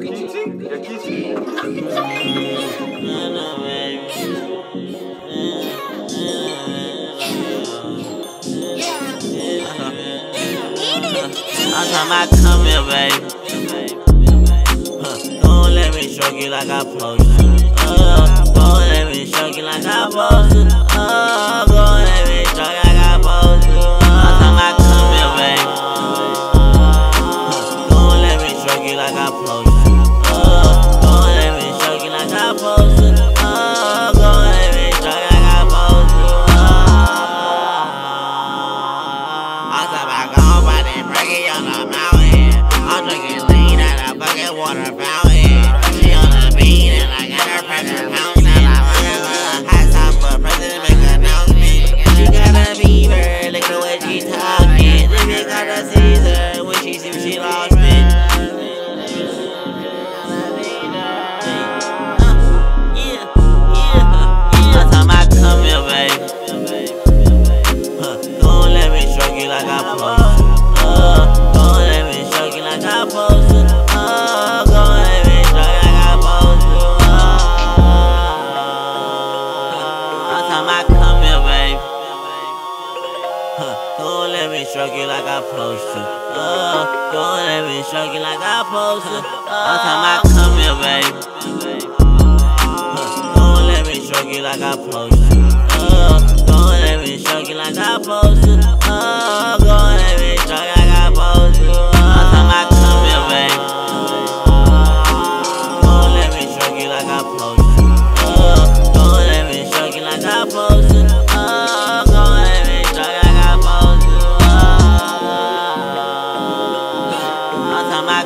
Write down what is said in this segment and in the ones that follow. I come here, baby. Don't let me stroke you like I supposed to. Don't let me stroke you like I supposed to. Don't let me stroke you like I supposed to. I come here, baby. Don't let me stroke you like I supposed to. Don't let me stroke you like I supposed to. Don't let me stroke you like I supposed to. I talk about going by that breaking on the mountain. I'm drinking lean out of bucket water fountain. She on the bean and I got her pressure mountain. Don't let me stroke you like I supposed to. Don't let me stroke you like I supposed to. All time I come here, baby. Don't let me stroke you like I supposed to. Don't let me stroke you like I supposed to. Don't let me stroke you like I supposed to. All time I come here, baby. Don't let me stroke you like I supposed to. Don't let me stroke you like I supposed to.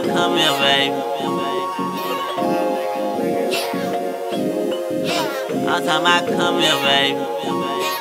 Come here, baby. All time I come here, baby.